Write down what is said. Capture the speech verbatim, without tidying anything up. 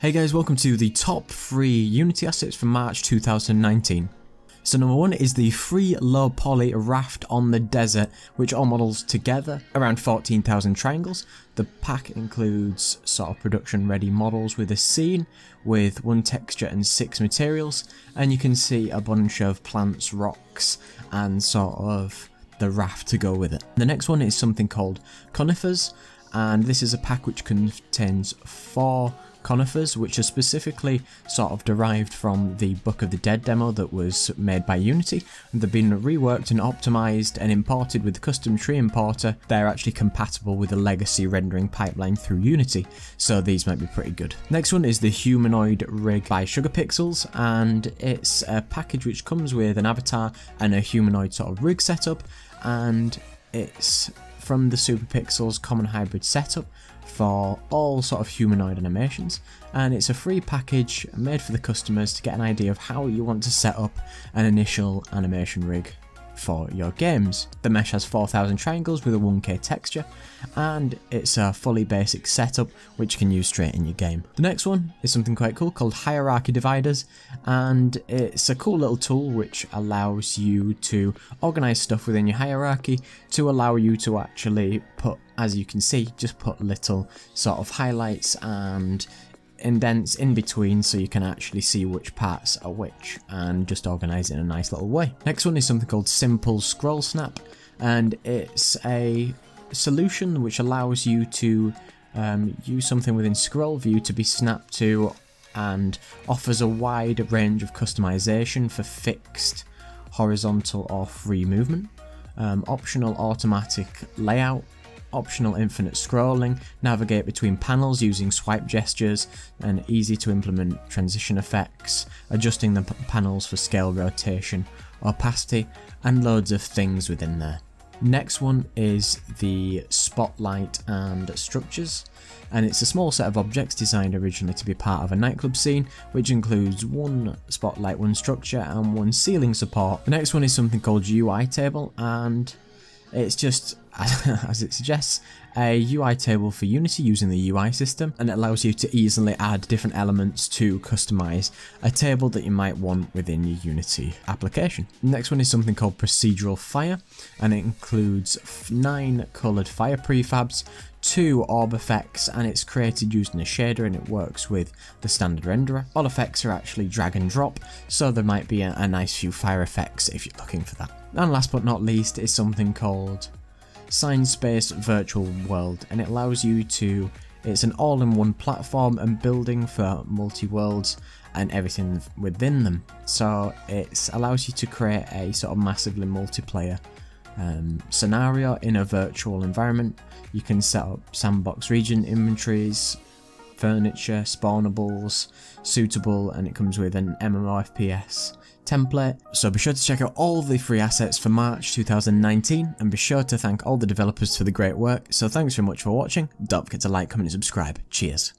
Hey guys, welcome to the top three Unity assets for March two thousand nineteen. So number one is the free low poly raft on the desert, which all models together around fourteen thousand triangles. The pack includes sort of production ready models with a scene with one texture and six materials, and you can see a bunch of plants, rocks and sort of the raft to go with it. The next one is something called conifers, and this is a pack which contains four conifers, which are specifically sort of derived from the Book of the Dead demo that was made by Unity, and they've been reworked and optimized and imported with the custom tree importer. They're actually compatible with the legacy rendering pipeline through Unity, so these might be pretty good. Next one is the humanoid rig by Sugar Pixels, and it's a package which comes with an avatar and a humanoid sort of rig setup, and it's from the Sugar Pixels common hybrid setup for all sort of humanoid animations, and it's a free package made for the customers to get an idea of how you want to set up an initial animation rig for your games. The mesh has four thousand triangles with a one K texture, and it's a fully basic setup which you can use straight in your game. The next one is something quite cool called Hierarchy Dividers, and it's a cool little tool which allows you to organize stuff within your hierarchy to allow you to actually put, as you can see, just put little sort of highlights and indents in between, so you can actually see which parts are which and just organize it in a nice little way. Next one is something called Simple Scroll Snap, and it's a solution which allows you to um, use something within scroll view to be snapped to, and offers a wide range of customization for fixed, horizontal or free movement, um, optional automatic layout, optional infinite scrolling, navigate between panels using swipe gestures, and easy to implement transition effects, adjusting the panels for scale, rotation, opacity, and loads of things within there. Next one is the spotlight and structures, and it's a small set of objects designed originally to be part of a nightclub scene, which includes one spotlight, one structure, and one ceiling support. The next one is something called U I table, and it's just, as it suggests, a U I table for Unity using the U I system, and it allows you to easily add different elements to customize a table that you might want within your Unity application. Next one is something called Procedural Fire, and it includes nine colored fire prefabs, two orb effects, and it's created using a shader, and it works with the standard renderer. All effects are actually drag and drop, so there might be a, a nice few fire effects if you're looking for that. And last but not least is something called Sign Space Virtual World, and it allows you to, it's an all-in-one platform and building for multi-worlds and everything within them, so it allows you to create a sort of massively multiplayer Um, scenario in a virtual environment. You can set up sandbox region inventories, furniture, spawnables, suitable, and it comes with an M M O F P S template. So be sure to check out all the free assets for March two thousand nineteen, and be sure to thank all the developers for the great work. So thanks very much for watching. Don't forget to like, comment and subscribe. Cheers.